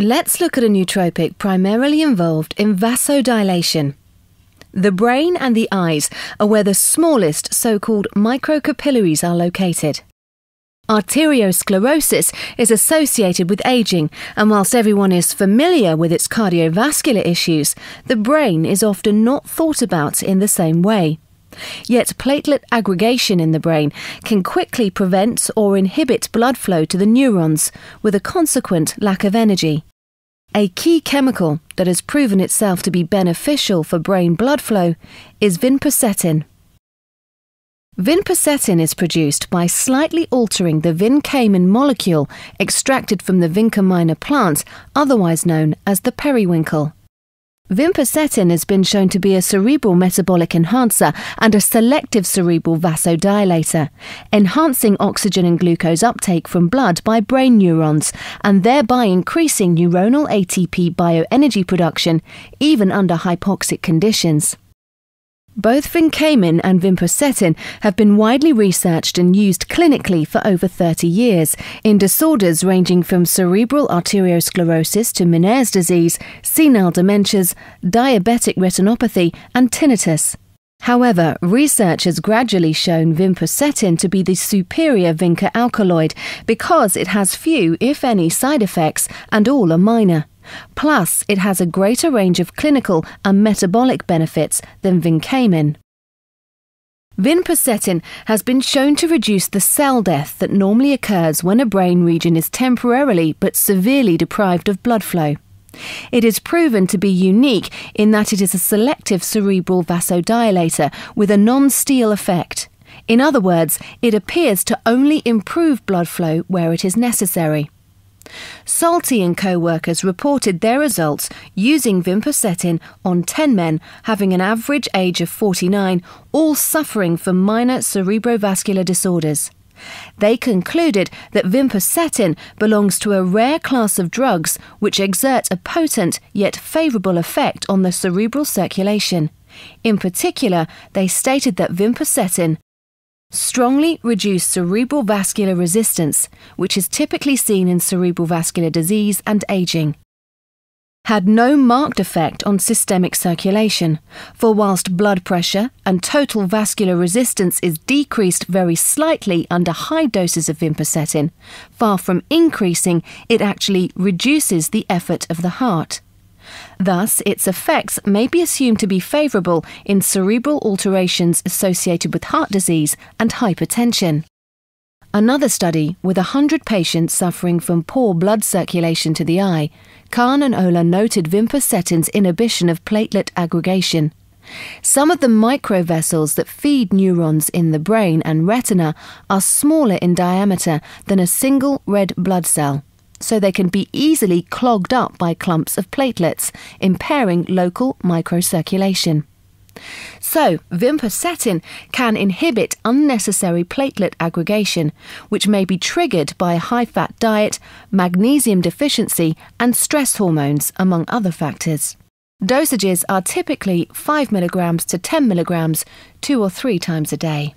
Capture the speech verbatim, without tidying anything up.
Let's look at a nootropic primarily involved in vasodilation. The brain and the eyes are where the smallest so-called microcapillaries are located. Arteriosclerosis is associated with aging, and whilst everyone is familiar with its cardiovascular issues, the brain is often not thought about in the same way. Yet platelet aggregation in the brain can quickly prevent or inhibit blood flow to the neurons, with a consequent lack of energy. A key chemical that has proven itself to be beneficial for brain blood flow is vinpocetine. Vinpocetine is produced by slightly altering the vincamine molecule extracted from the vinca minor plant, otherwise known as the periwinkle. Vinpocetine has been shown to be a cerebral metabolic enhancer and a selective cerebral vasodilator, enhancing oxygen and glucose uptake from blood by brain neurons and thereby increasing neuronal A T P bioenergy production, even under hypoxic conditions. Both vincamine and vinpocetine have been widely researched and used clinically for over thirty years in disorders ranging from cerebral arteriosclerosis to Meniere's disease, senile dementias, diabetic retinopathy and tinnitus. However, research has gradually shown vinpocetine to be the superior vinca alkaloid because it has few, if any, side effects and all are minor. Plus, it has a greater range of clinical and metabolic benefits than vincamine. Vinpocetine has been shown to reduce the cell death that normally occurs when a brain region is temporarily but severely deprived of blood flow. It is proven to be unique in that it is a selective cerebral vasodilator with a non-steal effect. In other words, it appears to only improve blood flow where it is necessary. Salty and co-workers reported their results using vinpocetine on ten men having an average age of forty-nine, all suffering from minor cerebrovascular disorders. They concluded that vinpocetine belongs to a rare class of drugs which exert a potent yet favourable effect on the cerebral circulation. In particular, they stated that vinpocetine strongly reduced cerebral vascular resistance, which is typically seen in cerebral vascular disease and aging. Had no marked effect on systemic circulation, for whilst blood pressure and total vascular resistance is decreased very slightly under high doses of vinpocetine, far from increasing, it actually reduces the effort of the heart. Thus, its effects may be assumed to be favourable in cerebral alterations associated with heart disease and hypertension. Another study with one hundred patients suffering from poor blood circulation to the eye, Kahn and Ola noted vinpocetine's inhibition of platelet aggregation. Some of the microvessels that feed neurons in the brain and retina are smaller in diameter than a single red blood cell, so they can be easily clogged up by clumps of platelets, impairing local microcirculation. So, vinpocetine can inhibit unnecessary platelet aggregation, which may be triggered by a high-fat diet, magnesium deficiency and stress hormones, among other factors. Dosages are typically five milligrams to ten milligrams, two or three times a day.